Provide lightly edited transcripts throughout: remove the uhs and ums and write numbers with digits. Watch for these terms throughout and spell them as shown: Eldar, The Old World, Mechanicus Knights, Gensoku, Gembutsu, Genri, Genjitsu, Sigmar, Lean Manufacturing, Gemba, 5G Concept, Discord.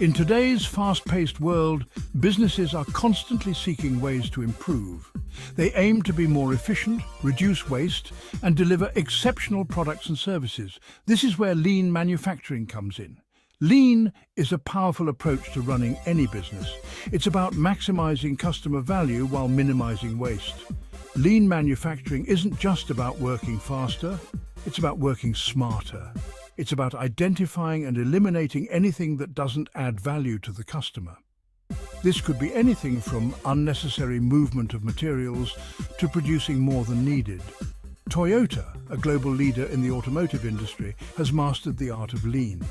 In today's fast-paced world, businesses are constantly seeking ways to improve. They aim to be more efficient, reduce waste, and deliver exceptional products and services. This is where lean manufacturing comes in. Lean is a powerful approach to running any business. It's about maximizing customer value while minimizing waste. Lean manufacturing isn't just about working faster, it's about working smarter. It's about identifying and eliminating anything that doesn't add value to the customer. This could be anything from unnecessary movement of materials to producing more than needed. Toyota, a global leader in the automotive industry, has mastered the art of lean.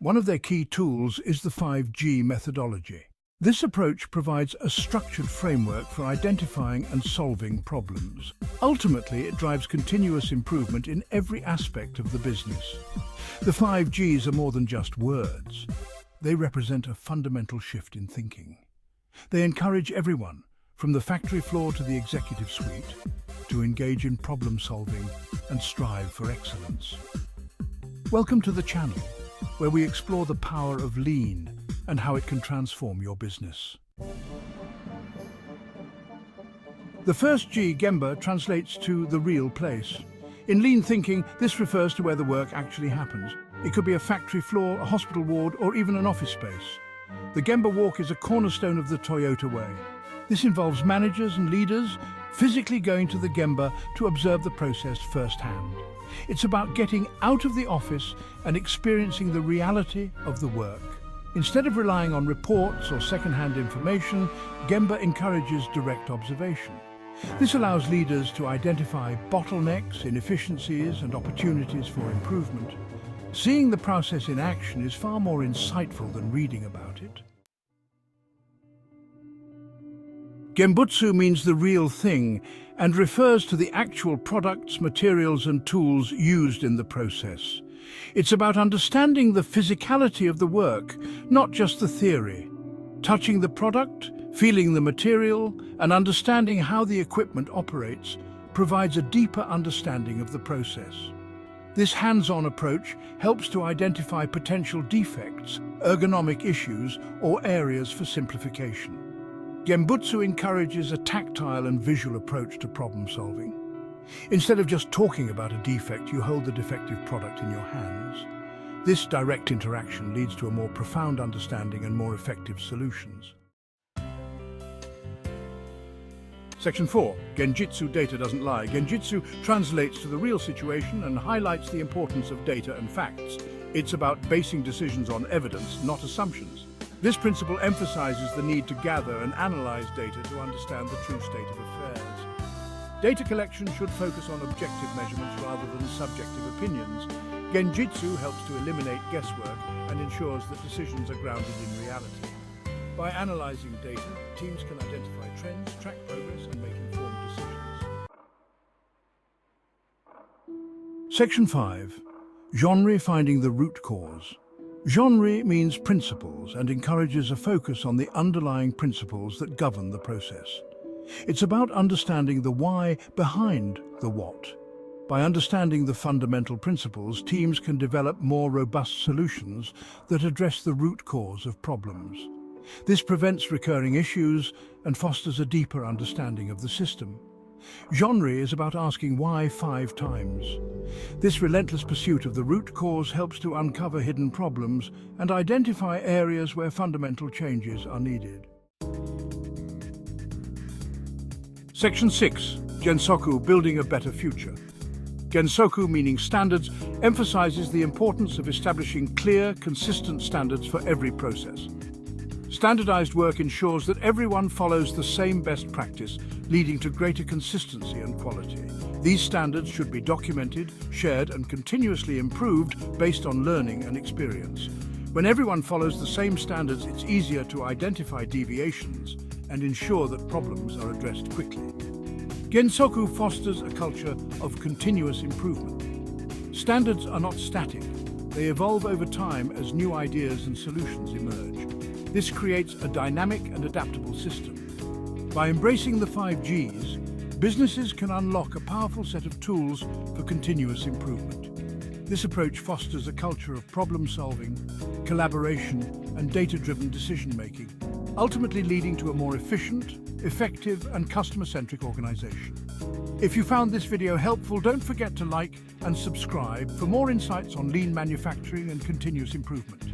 One of their key tools is the 5G methodology. This approach provides a structured framework for identifying and solving problems. Ultimately, it drives continuous improvement in every aspect of the business. The 5Gs are more than just words. They represent a fundamental shift in thinking. They encourage everyone, from the factory floor to the executive suite, to engage in problem solving and strive for excellence. Welcome to the channel, where we explore the power of lean and how it can transform your business. The first G, Gemba, translates to the real place. In lean thinking, this refers to where the work actually happens. It could be a factory floor, a hospital ward, or even an office space. The Gemba walk is a cornerstone of the Toyota way. This involves managers and leaders physically going to the Gemba to observe the process firsthand. It's about getting out of the office and experiencing the reality of the work. Instead of relying on reports or second-hand information, Gemba encourages direct observation. This allows leaders to identify bottlenecks, inefficiencies, and opportunities for improvement. Seeing the process in action is far more insightful than reading about it. Gembutsu means the real thing and refers to the actual products, materials, and tools used in the process. It's about understanding the physicality of the work, not just the theory. Touching the product, feeling the material, and understanding how the equipment operates provides a deeper understanding of the process. This hands-on approach helps to identify potential defects, ergonomic issues, or areas for simplification. Gembutsu encourages a tactile and visual approach to problem-solving. Instead of just talking about a defect, you hold the defective product in your hands. This direct interaction leads to a more profound understanding and more effective solutions. Section 4. Genjitsu data doesn't lie. Genjitsu translates to the real situation and highlights the importance of data and facts. It's about basing decisions on evidence, not assumptions. This principle emphasizes the need to gather and analyze data to understand the true state of affairs. Data collection should focus on objective measurements rather than subjective opinions. Genjitsu helps to eliminate guesswork and ensures that decisions are grounded in reality. By analyzing data, teams can identify trends, track progress, and make informed decisions. Section 5. Genri, finding the root cause. Genri means principles and encourages a focus on the underlying principles that govern the process. It's about understanding the why behind the what. By understanding the fundamental principles, teams can develop more robust solutions that address the root cause of problems. This prevents recurring issues and fosters a deeper understanding of the system. Genri is about asking why 5 times. This relentless pursuit of the root cause helps to uncover hidden problems and identify areas where fundamental changes are needed. Section 6. Gensoku, building a better future. Gensoku, meaning standards, emphasizes the importance of establishing clear, consistent standards for every process. Standardized work ensures that everyone follows the same best practice, leading to greater consistency and quality. These standards should be documented, shared, and continuously improved based on learning and experience. When everyone follows the same standards, it's easier to identify deviations and ensure that problems are addressed quickly. Gensoku fosters a culture of continuous improvement. Standards are not static. They evolve over time as new ideas and solutions emerge. This creates a dynamic and adaptable system. By embracing the 5Gs, businesses can unlock a powerful set of tools for continuous improvement. This approach fosters a culture of problem-solving, collaboration, and data-driven decision-making, ultimately leading to a more efficient, effective, and customer-centric organization. If you found this video helpful, don't forget to like and subscribe for more insights on lean manufacturing and continuous improvement.